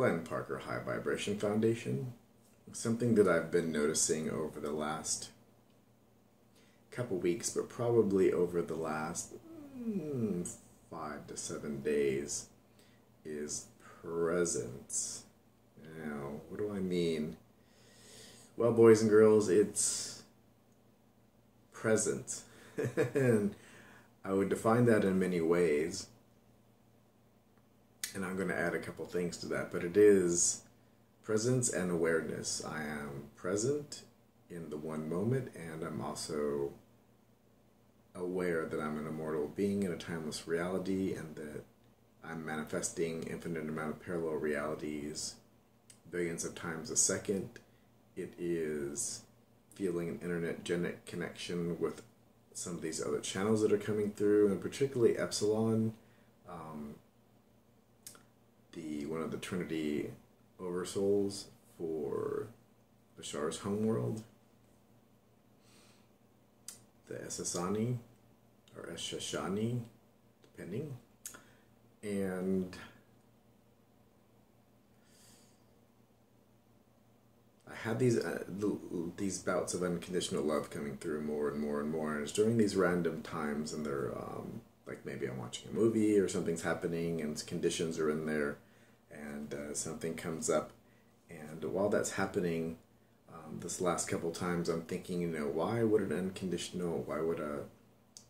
Glenn Parker High Vibration Foundation. Something that I've been noticing over the last couple weeks, but probably over the last 5 to 7 days, is presence. Now, what do I mean? Well, boys and girls, it's present. And I would define that in many ways, and I'm going to add a couple things to that, but it is presence and awareness. I am present in the one moment, and I'm also aware that I'm an immortal being in a timeless reality, and that I'm manifesting infinite amount of parallel realities billions of times a second. It is feeling an internet-genic connection with some of these other channels that are coming through, and particularly Epsilon, one of the Trinity oversouls for Bashar's homeworld, the Essassani, or Essassani, depending, and I had these bouts of unconditional love coming through more and more and more, and it's during these random times, and they're like maybe I'm watching a movie or something's happening, and conditions are in there, and something comes up, and while that's happening, this last couple times I'm thinking, you know, why would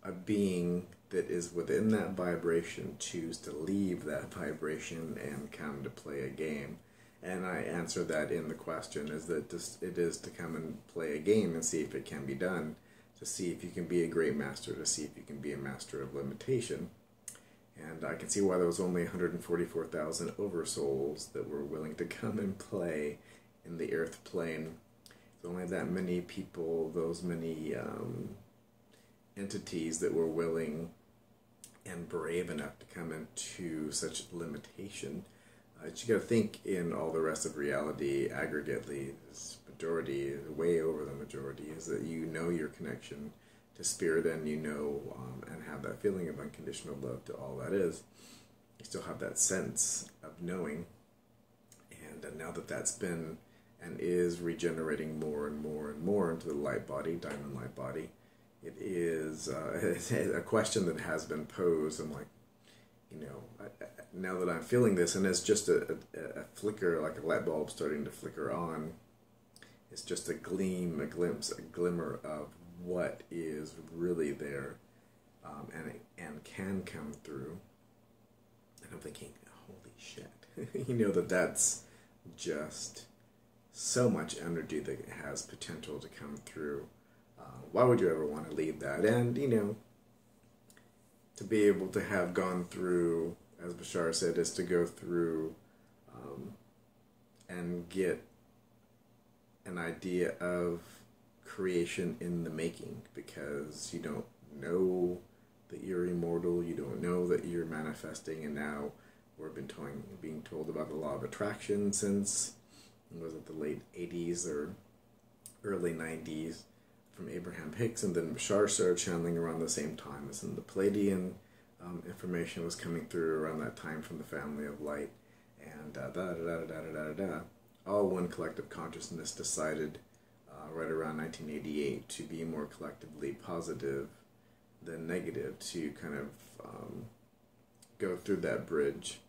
a being that is within that vibration choose to leave that vibration and come to play a game? And I answer that in the question is that it is to come and play a game and see if it can be done, to see if you can be a great master, to see if you can be a master of limitation. And I can see why there was only 144,000 oversouls that were willing to come and play in the earth plane. There's only that many people, those many entities that were willing and brave enough to come into such limitation. You got to think, in all the rest of reality, aggregately, this majority, way over the majority, is that you know your connection to spirit, and you know and have that feeling of unconditional love to all that is. You still have that sense of knowing, and now that that's been and is regenerating more and more and more into the light body, diamond light body, it is a question that has been posed. I'm like, you know, now that I'm feeling this, and it's just a flicker, like a light bulb starting to flicker on, it's just a gleam, a glimpse, a glimmer of what is really there, and can come through. And I'm thinking, holy shit, you know, that's just so much energy that has potential to come through. Why would you ever want to leave that? And, you know, to be able to have gone through, as Bashar said, is to go through and get an idea of creation in the making, because you don't know that you're immortal, you don't know that you're manifesting, and now we've been being told about the law of attraction since, was it the late 80s or early 90s? From Abraham Hicks, and then Bashar started channeling around the same time, as in the Pleiadian information was coming through around that time from the family of light, and all one collective consciousness decided right around 1988 to be more collectively positive than negative, to kind of go through that bridge,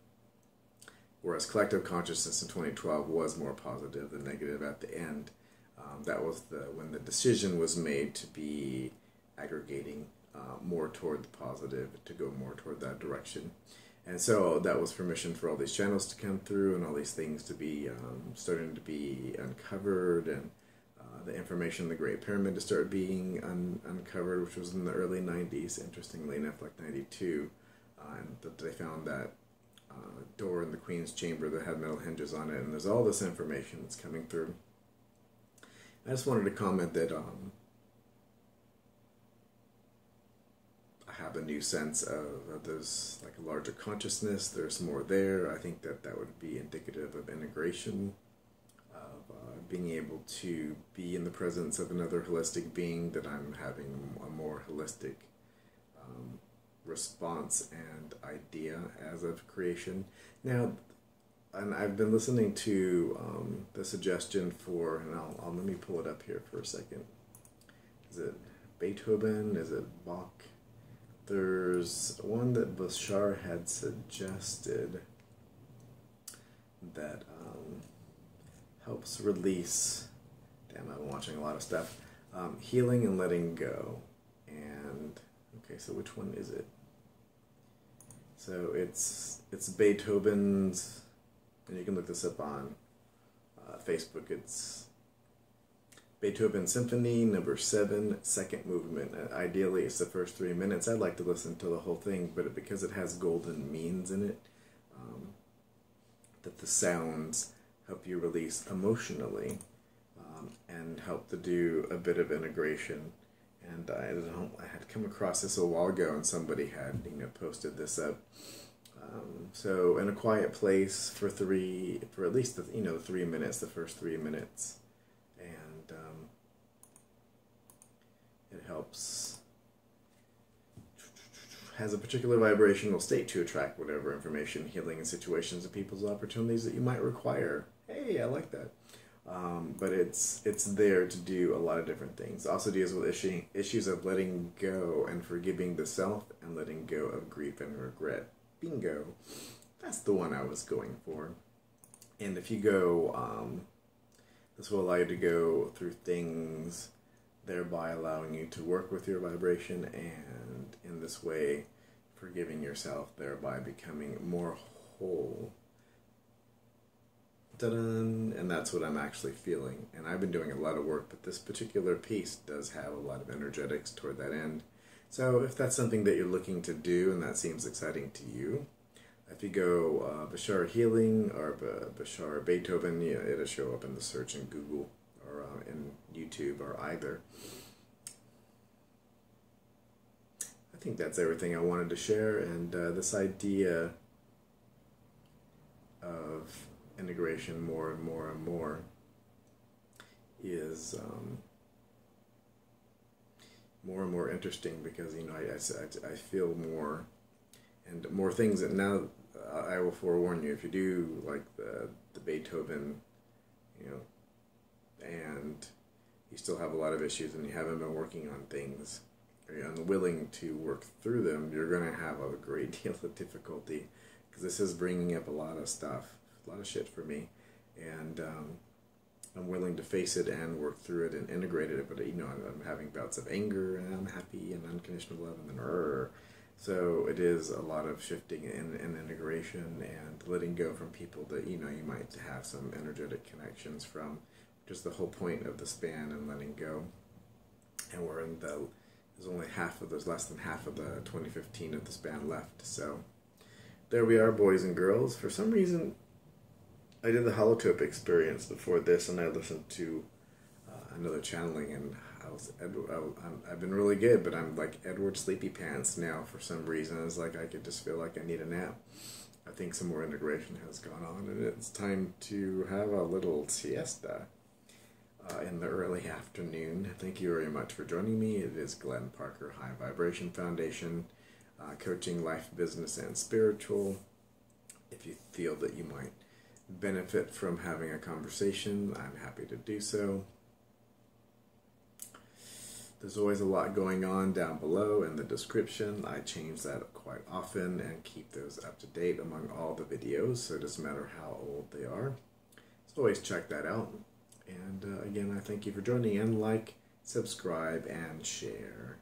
whereas collective consciousness in 2012 was more positive than negative at the end. That was when the decision was made to be aggregating more toward the positive, to go more toward that direction. And so that was permission for all these channels to come through, and all these things to be starting to be uncovered, and the information in the Great Pyramid to start being uncovered, which was in the early 90s, interestingly enough, like 92, and they found that door in the Queen's Chamber that had metal hinges on it, and there's all this information that's coming through. I just wanted to comment that I have a new sense of there's like a larger consciousness, there's more there. I think that would be indicative of integration, of being able to be in the presence of another holistic being, that I'm having a more holistic response and idea as of creation. Now, and I've been listening to the suggestion for, and I'll let me pull it up here for a second. Is it Beethoven? Is it Bach? There's one that Bashar had suggested that helps release, damn, I've been watching a lot of stuff, healing and letting go. And okay, so which one is it? So it's Beethoven's, and you can look this up on Facebook. It's Beethoven Symphony No. 7, Second Movement. Ideally, it's the first 3 minutes. I'd like to listen to the whole thing, but because it has golden means in it, that the sounds help you release emotionally, and help to do a bit of integration. And I had come across this a while ago, and somebody had, posted this up. So in a quiet place for at least the first 3 minutes, and it helps. Has a particular vibrational state to attract whatever information, healing, and situations and people's opportunities that you might require. Hey, I like that. But it's there to do a lot of different things. Also deals with issues of letting go and forgiving the self and letting go of grief and regret. Bingo. That's the one I was going for. And if you go, this will allow you to go through things, thereby allowing you to work with your vibration, and in this way, forgiving yourself, thereby becoming more whole. And that's what I'm actually feeling, and I've been doing a lot of work, but this particular piece does have a lot of energetics toward that end. So if that's something that you're looking to do and that seems exciting to you, if you go Bashar Healing or Bashar Beethoven, it'll show up in the search in Google or in YouTube or either. I think that's everything I wanted to share, and this idea of integration more and more and more is more and more interesting, because I feel more and more things that now I will forewarn you, if you do like the Beethoven, and you still have a lot of issues and you haven't been working on things or you're unwilling to work through them, you're going to have a great deal of difficulty, because this is bringing up a lot of stuff. A lot of shit for me, and I'm willing to face it and work through it and integrate it, but I'm having bouts of anger and I'm happy and unconditional love and then so it is a lot of shifting and integration and letting go from people that you might have some energetic connections from, which is the whole point of the span and letting go. And we're in the, there's less than half of the 2015 of the span left, so there we are, boys and girls. For some reason I did the holotope experience before this, and I listened to another channeling, and I've been really good, but I'm like Edward Sleepy Pants now for some reason. It's like I could just feel like I need a nap. I think some more integration has gone on, and it's time to have a little siesta in the early afternoon. Thank you very much for joining me. It is Glenn Parker, High Vibration Foundation, coaching, life, business, and spiritual. If you feel that you might benefit from having a conversation, I'm happy to do so. There's always a lot going on down below in the description. I change that quite often and keep those up to date among all the videos, so it doesn't matter how old they are. So always check that out. And again, I thank you for joining in. Like, subscribe, and share.